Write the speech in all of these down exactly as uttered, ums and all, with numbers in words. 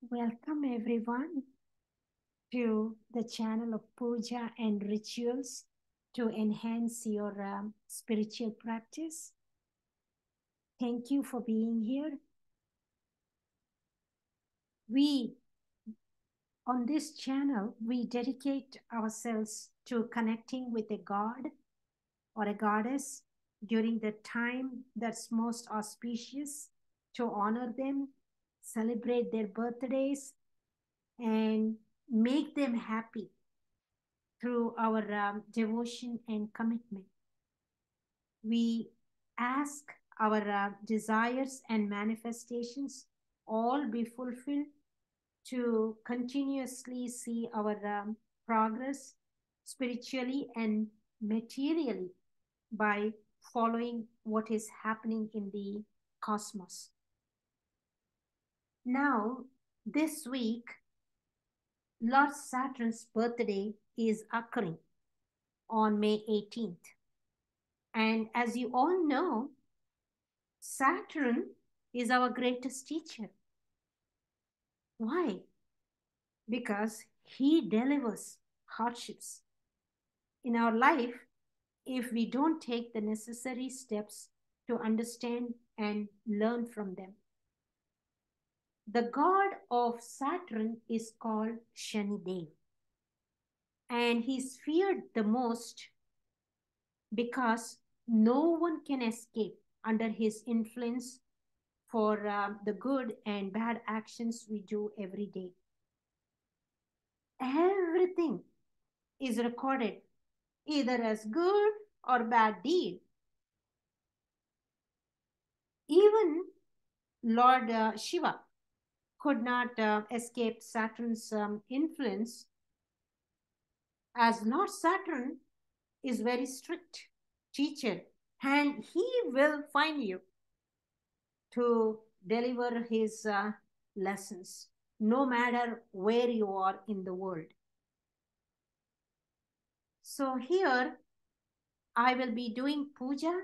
Welcome everyone to the channel of Puja and Rituals to enhance your um, spiritual practice. Thank you for being here. We, on this channel, we dedicate ourselves to connecting with a god or a goddess during the time that's most auspicious to honor them, celebrate their birthdays, and make them happy through our um, devotion and commitment. We ask our uh, desires and manifestations all be fulfilled to continuously see our um, progress spiritually and materially by following what is happening in the cosmos. Now, this week, Lord Saturn's birthday is occurring on May eighteenth. And as you all know, Saturn is our greatest teacher. Why? Because he delivers hardships in our life if we don't take the necessary steps to understand and learn from them. The god of Saturn is called Shani Dev, and he's feared the most because no one can escape under his influence for uh, the good and bad actions we do every day. Everything is recorded either as good or bad deed. Even Lord uh, Shiva could not uh, escape Saturn's um, influence, as Lord Saturn is very strict teacher, and he will find you to deliver his uh, lessons, no matter where you are in the world. So here, I will be doing puja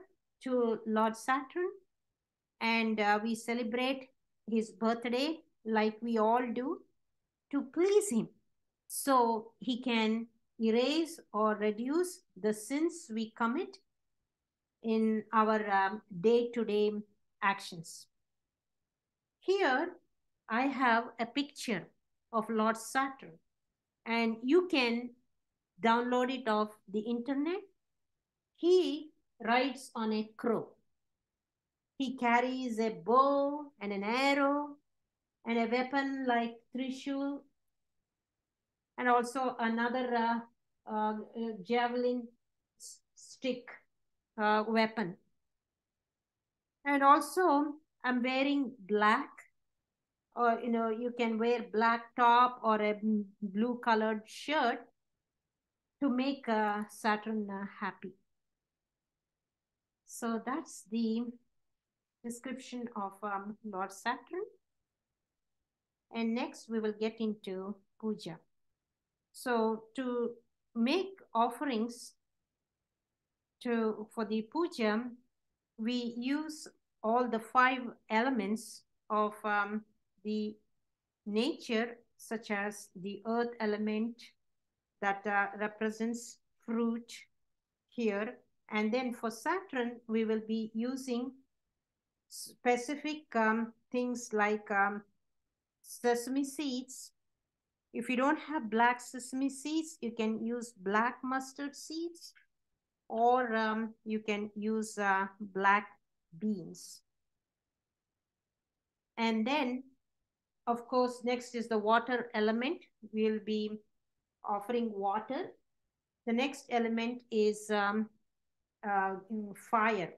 to Lord Saturn, and uh, we celebrate his birthday like we all do, to please him so he can erase or reduce the sins we commit in our day-to-day um, -day actions. Here, I have a picture of Lord Saturn, and you can download it off the internet. He rides on a crow. He carries a bow and an arrow, and a weapon like Trishul, and also another uh, uh, javelin stick uh, weapon. And also, I'm wearing black, or you know, you can wear black top or a blue colored shirt to make uh, Saturn uh, happy. So that's the description of um, Lord Saturn. And next we will get into puja. So to make offerings to for the puja, we use all the five elements of um, the nature, such as the earth element that uh, represents fruit here. And then for Saturn, we will be using specific um, things like um, sesame seeds. If you don't have black sesame seeds, you can use black mustard seeds, or um, you can use uh, black beans. And then, of course, next is the water element. We'll be offering water. The next element is um, uh, fire,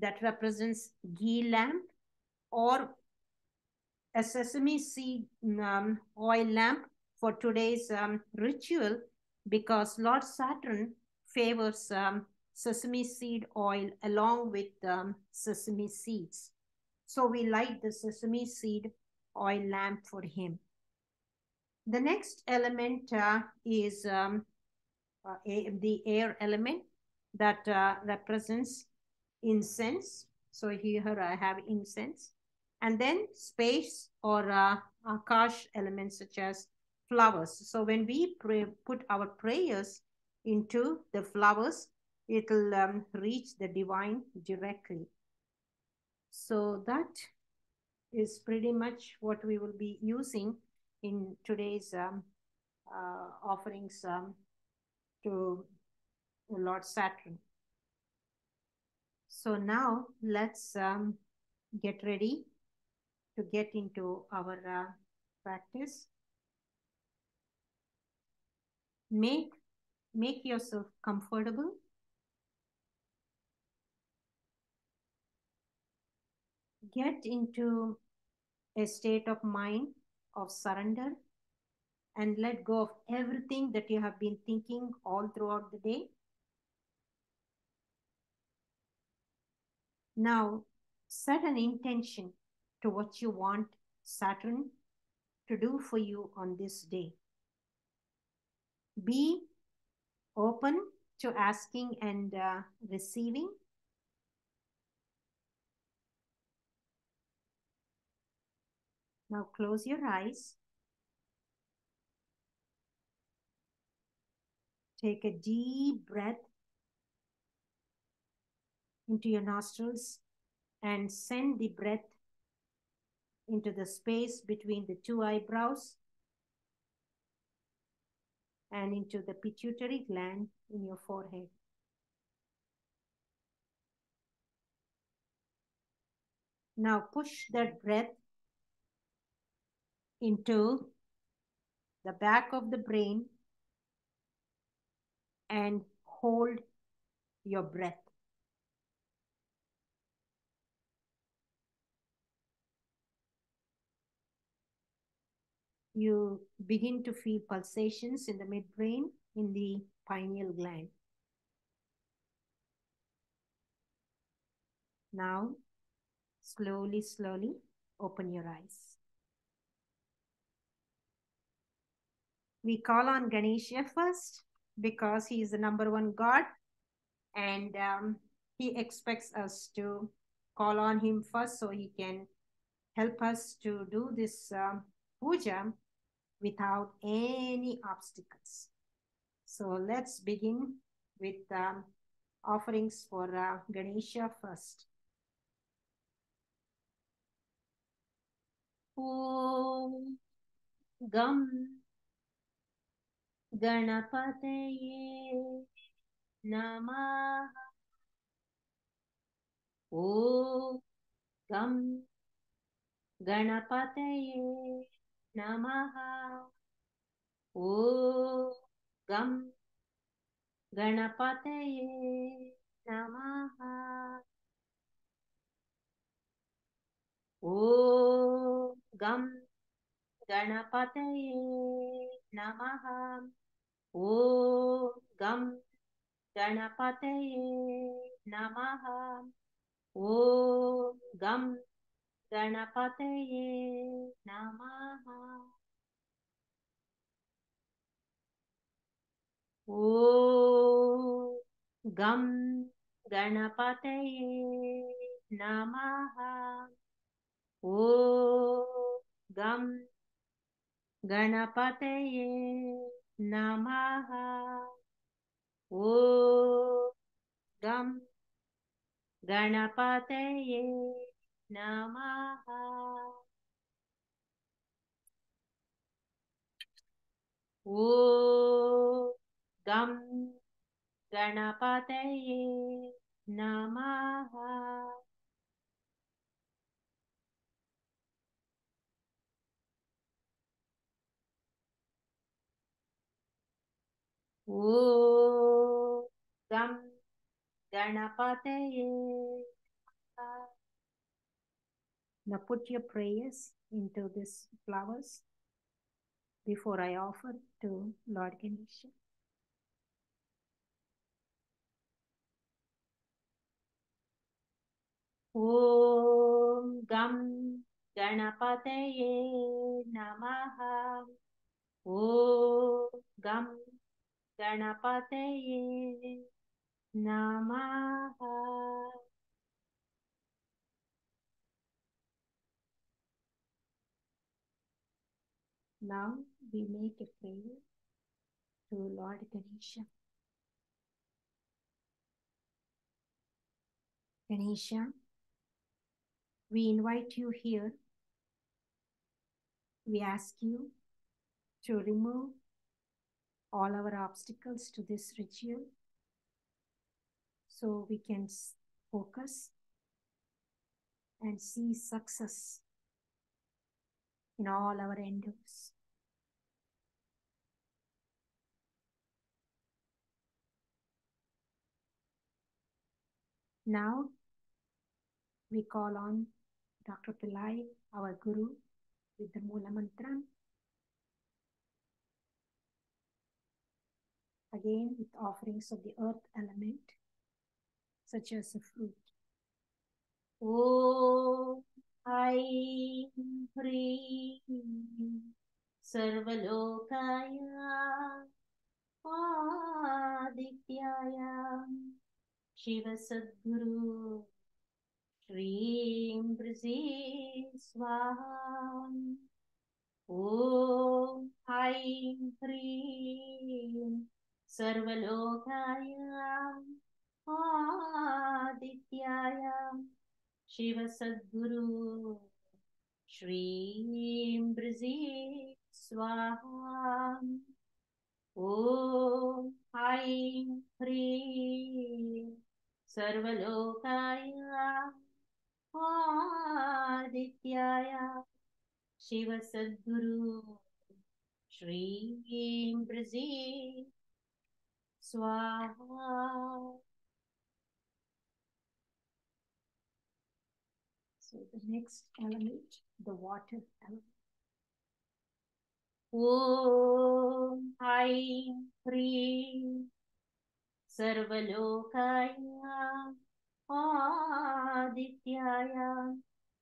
that represents ghee lamp, or a sesame seed um, oil lamp for today's um, ritual, because Lord Saturn favors um, sesame seed oil along with um, sesame seeds. So we light the sesame seed oil lamp for him. The next element uh, is um, uh, the air element that uh, represents incense. So here I have incense. and then space or uh, akash elements such as flowers. So when we pray, put our prayers into the flowers, it'll um, reach the divine directly. So that is pretty much what we will be using in today's um, uh, offerings um, to Lord Saturn. So now let's um, get ready to get into our uh, practice. Make, make yourself comfortable. Get into a state of mind of surrender and let go of everything that you have been thinking all throughout the day. Now, set an intention to what you want Saturn to do for you on this day. Be open to asking and uh, receiving. Now close your eyes. Take a deep breath into your nostrils and send the breath into the space between the two eyebrows and into the pituitary gland in your forehead. Now push that breath into the back of the brain and hold your breath. You begin to feel pulsations in the midbrain in the pineal gland. Now, slowly, slowly open your eyes. We call on Ganesha first because he is the number one god and um, he expects us to call on him first so he can help us to do this uh, puja without any obstacles. So let's begin with um, offerings for uh, Ganesha first. Om Gam Ganapataye Namaha. Om Gam Ganapataye Namaha. Om Gam Ganapataye Namaha. Om Gam Ganapataye Namaha. Om Gam Ganapataye Namaha. Om Gam Ganapataye Namaha. Om Gam Ganapataye Namaha. Om Gam Ganapataye Namaha. Om Gam Ganapataye Namaha. Om Gam Ganapataye Namaha. Om Gam Ganapataye. Now put your prayers into these flowers before I offer to Lord Ganesha. Om Gam Ganapataye Namaha. Om Gam Ganapataye Namaha. Now we make a prayer to Lord Ganesha. Ganesha, we invite you here. We ask you to remove all our obstacles to this ritual so we can focus and see success in all our endeavors. Now we call on Doctor Pillai, our Guru, with the Mula Mantra. Again, with offerings of the earth element, such as a fruit. Om Aim Hrim Sarvalokaya Adityaya Shiva Sadguru Shrim Brzi Swaha. Om Aim Hrim Sarvalokaya Adityaya Shiva Sadguru Shrim Brzi Swaha. Om Aim Hrim Sarvalokaya Adityaya Shiva Sadguru Shrim Brzi Swaha. So the next element, the water element. Om Aim Hrim Sarvalokaya Adityaya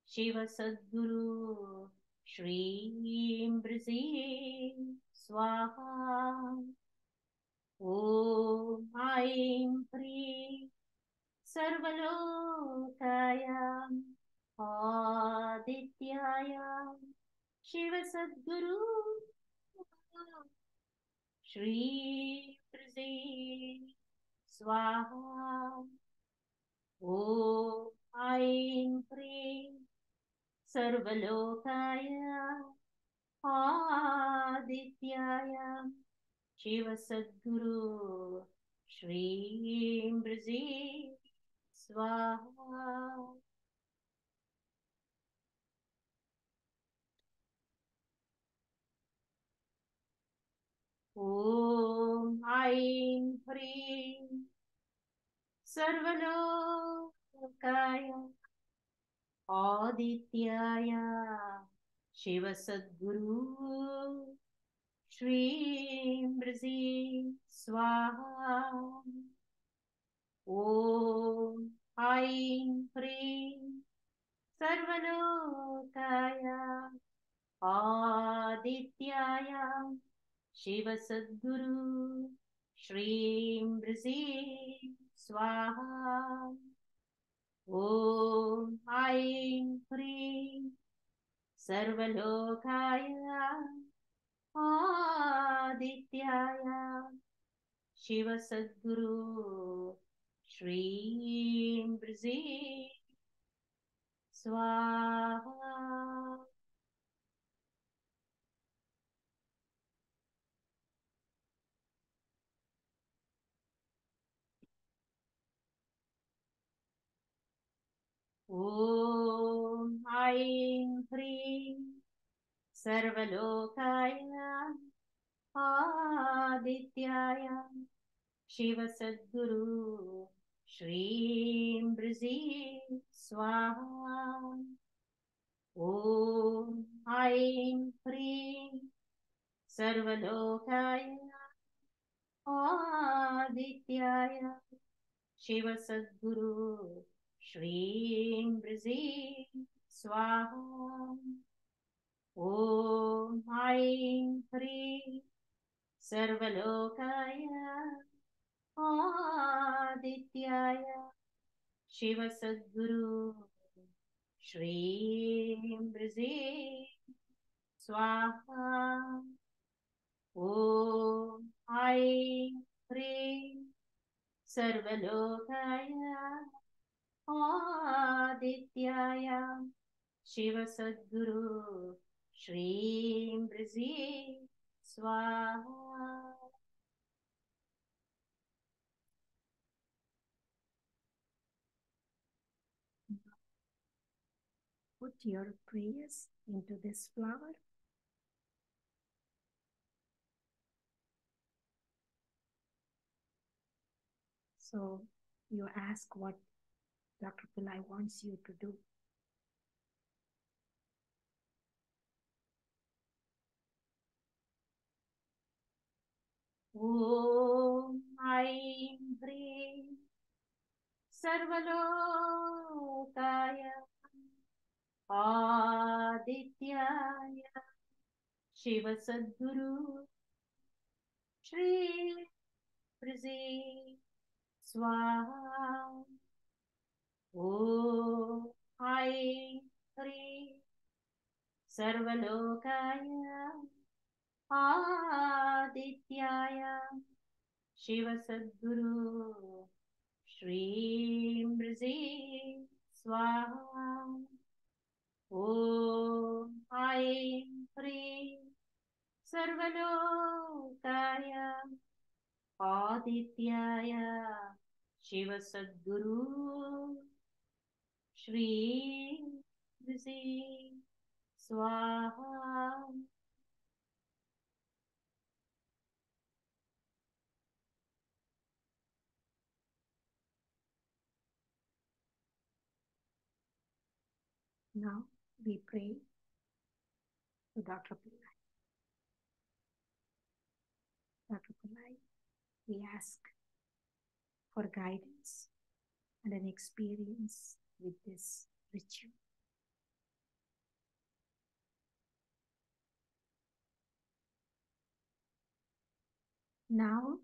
Shiva Sadguru Shrim Brzi Swaha. Om Aim Hrim Sarvalokaya Adityaya Shiva Sadguru Shrim Brzi Swaha. Om Aim Hrim Sarvalokaya Adityaya Shiva Sadguru Shrim Brzi Swaha. Om Aim Hrim Sarvalokaya Adityaya Shiva Sadguru Shrim Brzi Swaha. Om Aim Hrim Sarvalokaya Adityaya Shiva Sadguru Shrim Brzi Swaha. Om Aim Hrim Sarvalokaya Adityaya Shiva Sadguru Shrim Brzi Swaha. Om Aim Hrim Sarvalokaya Adityaya Shiva Sadguru Shrim Brzi Swaha. Om Aim Hrim Sarvalokaya Adityaya Shiva Sadguru Shrim Brzi Swaha. Om Aim Hrim Sarvalokaya Adityaya Shiva Sadguru Shrim Brzi Swaha. Om Ai Hri Sarvalokaya Adityaya Shiva Sadguru Shri Brizi Swaha. Put your prayers into this flower. So you ask what Doctor Pillai wants you to do. Om Aim Hrim Sarvalokaya Adityaya Shiva Sadguru Shri Prizi Swaha. Om Ai Hri Sarvalokaya Adityaya Shiva Sadguru Shri Prizi Swaha. Om Aim Hrim Sarvalokaya Adityaya Shiva Sadguru Shri Prizi Swaha. Now we pray to Doctor Pillai. Doctor Pillai, we ask for guidance and an experience with this ritual. Now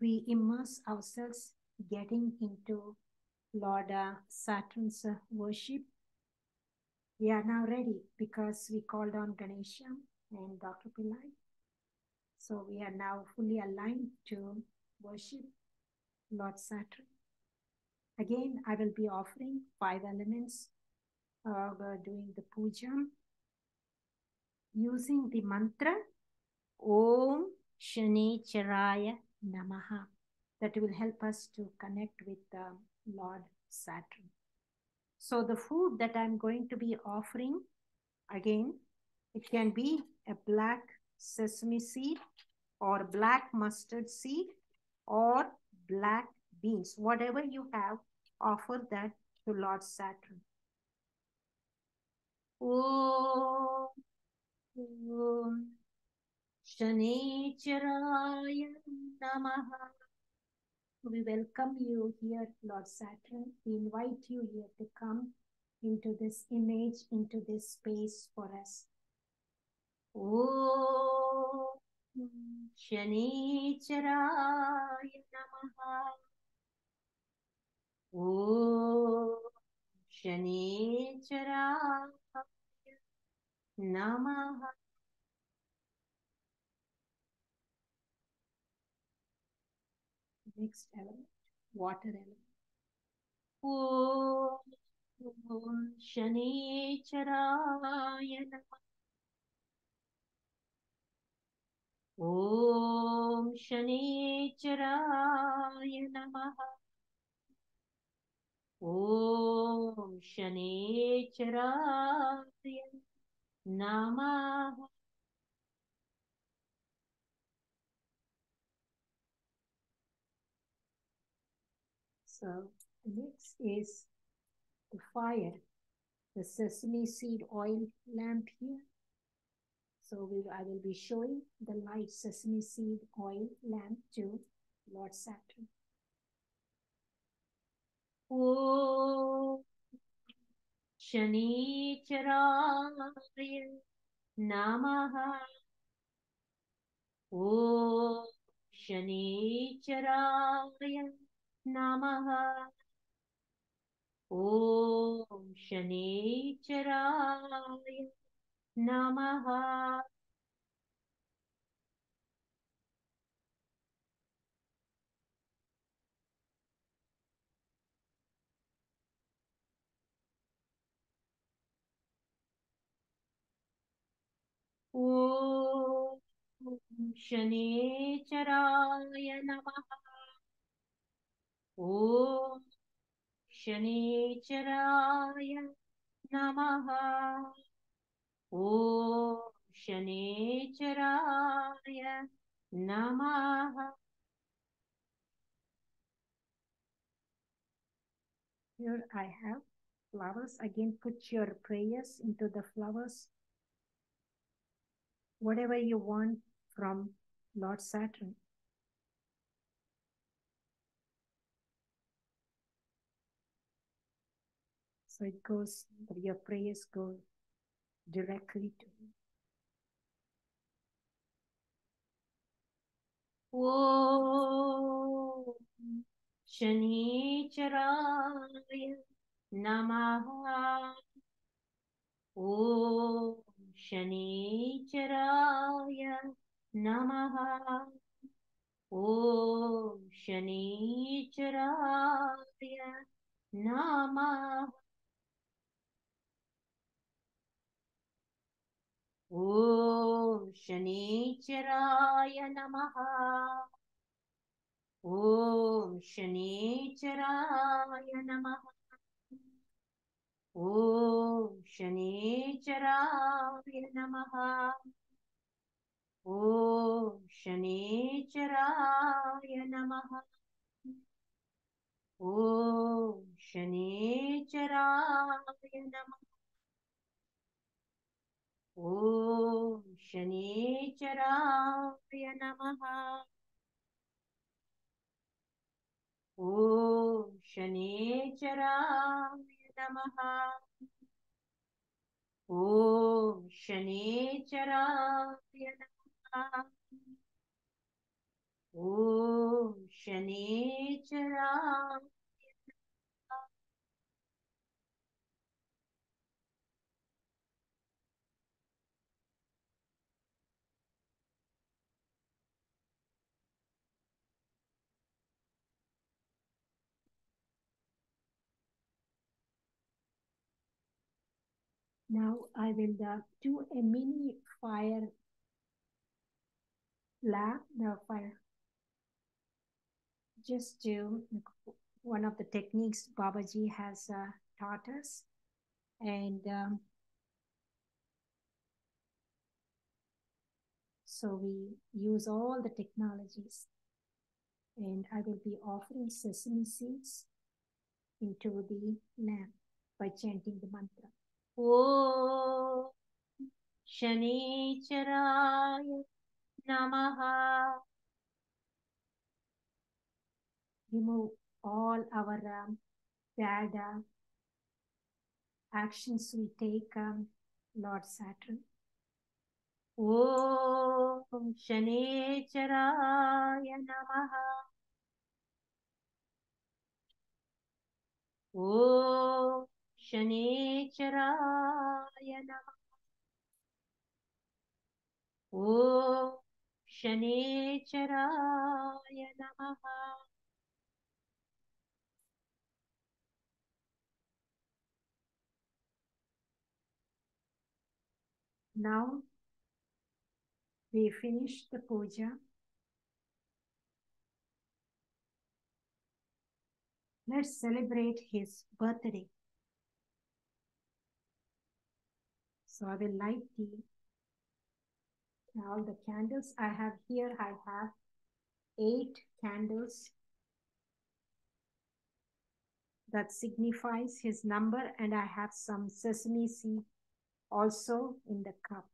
we immerse ourselves getting into Lord Saturn's worship. We are now ready because we called on Ganesha and Doctor Pillai. So we are now fully aligned to worship Lord Saturn. Again, I will be offering five elements uh, during the puja using the mantra Om Shani Charaya Namaha. That will help us to connect with uh, Lord Saturn. So the food that I'm going to be offering, again, it can be a black sesame seed or black mustard seed or black beans. Whatever you have, offer that to Lord Saturn. Om Shanichiraya Namaha. We welcome you here, Lord Saturn. We invite you here to come into this image, into this space for us. Om Shanichiraya Namaha. Om Shanichiraya Namaha. Next element, water element. Om Shani Charaya Namaha. Om Shani Charaya Namaha. Om Shani Charaya Namaha. So the next is the fire, the sesame seed oil lamp here. So we, I will be showing the light sesame seed oil lamp to Lord Saturn. Om Shani Charaya Namaha. Om Shani Charaya Namaha. Om Shani Charaya Namaha. Om Shanecharaya Namaha. Om Shanecharaya Namaha. Om Shanecharaya Namaha. Here I have flowers. Again, put your prayers into the flowers. Whatever you want from Lord Saturn. So it goes, your prayers go directly to him. Om Shanicharaya Namaha. Om Shanicharaya Namaha. Om Shanicharaya Namaha. Om Shanicharaya Namaha. Om Shanicharaya Namaha. Om Shanicharaya Namaha. Om Shanicharaya Namaha. Om Shanicharaya Namaha. Om Shanicharaya Namaha. Om Shanicharaya Namaha. Om Shanicharaya Namaha. Om Shanicharaya. Now I will uh, do a mini fire lap, no fire, just do one of the techniques Babaji has uh, taught us. And um, so we use all the technologies, and I will be offering sesame seeds into the lamp by chanting the mantra. Om Shanicharaya Namaha. Remove all our um, bad uh, actions we take, um, Lord Saturn. Om Shanicharaya Namaha. Om Shanicharaya Namaha. Om Shanicharaya Namaha. Now we finish the puja. Let's celebrate his birthday. So I will light the all the candles I have here. I have eight candles that signifies his number, and I have some sesame seed also in the cup.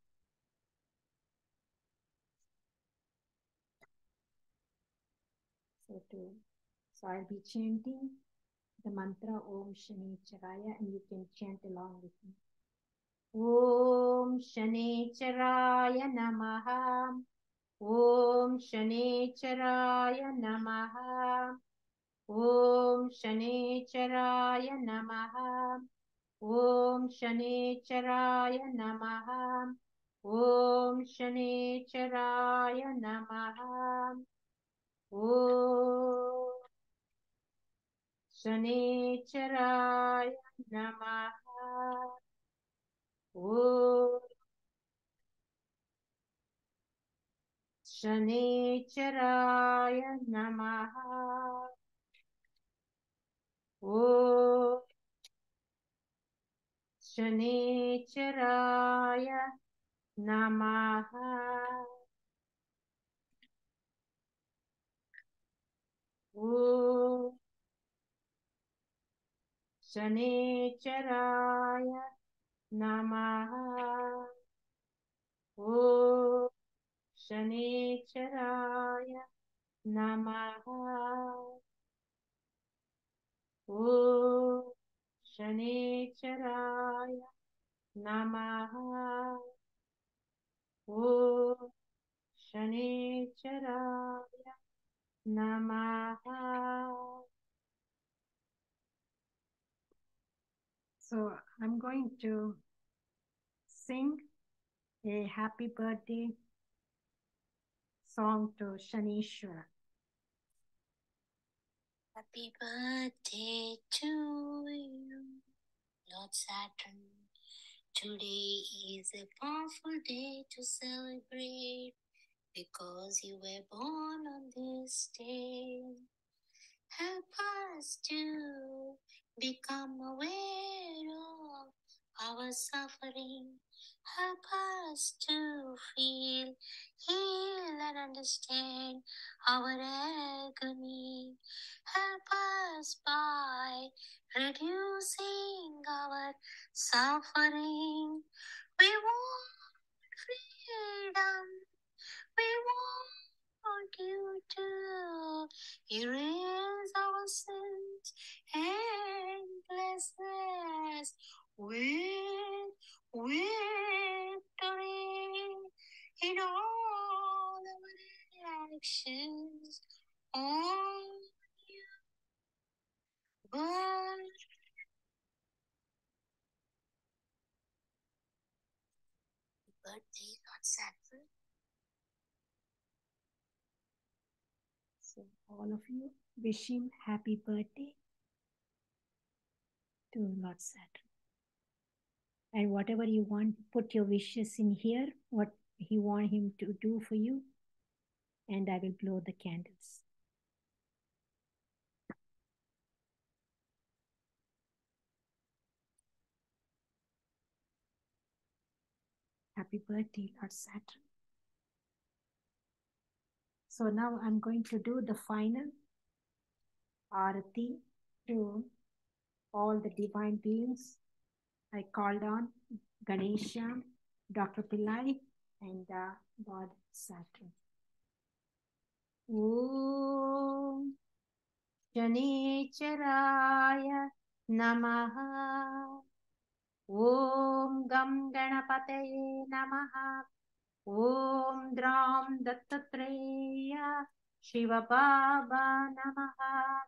So to so I'll be chanting the mantra Om Shanicharaya, and you can chant along with me. Om Shanicharaya Namaha. Om Shanicharaya Namaha. Om Shanicharaya Namaha. Om Shanicharaya Namaha. Om Shanicharaya Namaha. Om Shanicharaya Namaha. Om Shanicharaya Namaha. Om Shanicharaya Namaha. Om Shanicharaya Namaha. Om Shanicharaya Namaha. Om Shanicharaya Namaha. Om Shanicharaya Namaha. So I'm going to sing a happy birthday song to Shanishwara. Happy birthday to you, Lord Saturn. Today is a powerful day to celebrate because you were born on this day. Help us to become aware of our suffering. Help us to feel, heal and understand our agony. Help us by reducing our suffering. We want freedom. We want you to erase our sins and blessings with victory in all our actions on you. But birthday not Saturn. So all of you wish him happy birthday to Lord Saturn. And whatever you want, put your wishes in here, what he want him to do for you. And I will blow the candles. Happy birthday, Lord Saturn. So now I'm going to do the final Aarti to all the divine beings. I called on Ganesha, Doctor Pillai, and uh, God Saturn. Om Shanicharaya Namaha. Om Gam Ganapataye Namaha. Om Dram Dattatreya Shiva Baba Namaha.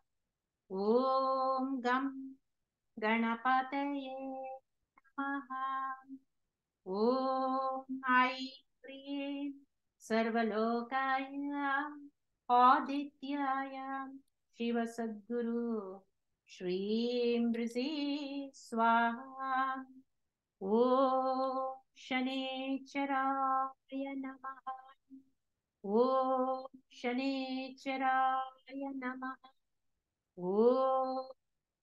Om Gam Ganapataye Om Ai Priye Sarvalokaya Adityaya Shiva Sadguru Shri Mrizi Swaha. Om Shanicharaya Namaha. Om Shanicharaya Namaha. Om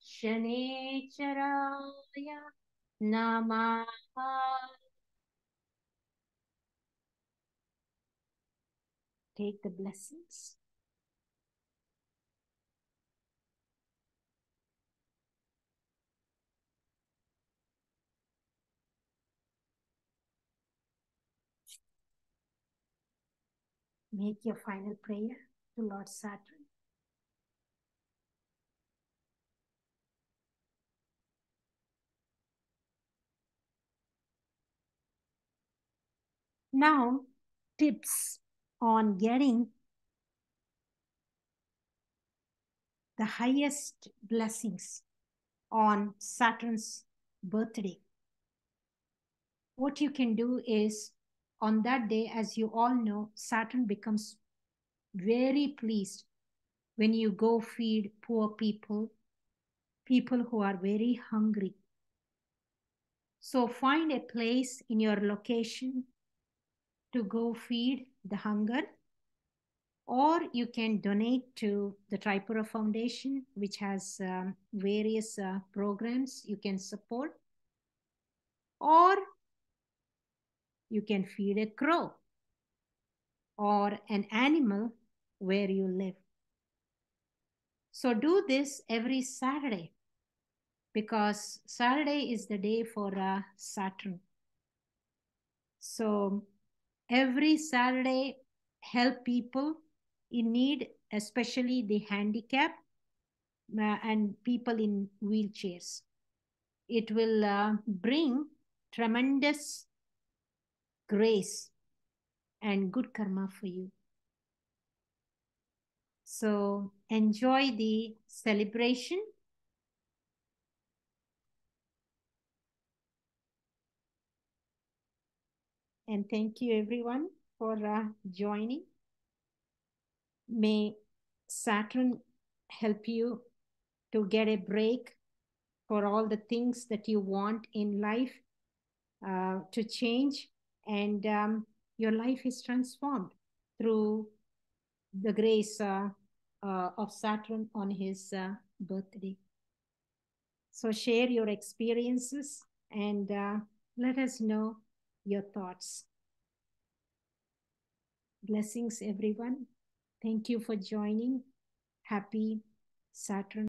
Shanicharaya Namaha. Take the blessings. Make your final prayer to Lord Saturn. Now, tips on getting the highest blessings on Saturn's birthday. What you can do is, on that day, as you all know, Saturn becomes very pleased when you go feed poor people, people who are very hungry. So find a place in your location to go feed the hunger, or you can donate to the Tripura Foundation, which has um, various uh, programs you can support, or you can feed a crow or an animal where you live. So do this every Saturday, because Saturday is the day for uh, Saturn. So every Saturday, help people in need, especially the handicapped uh, and people in wheelchairs. It will uh, bring tremendous grace and good karma for you. So enjoy the celebration. And thank you everyone for uh, joining. May Saturn help you to get a break for all the things that you want in life uh, to change. And um, your life is transformed through the grace uh, uh, of Saturn on his uh, birthday. So share your experiences and uh, let us know your thoughts. Blessings, everyone. Thank you for joining. Happy Saturn.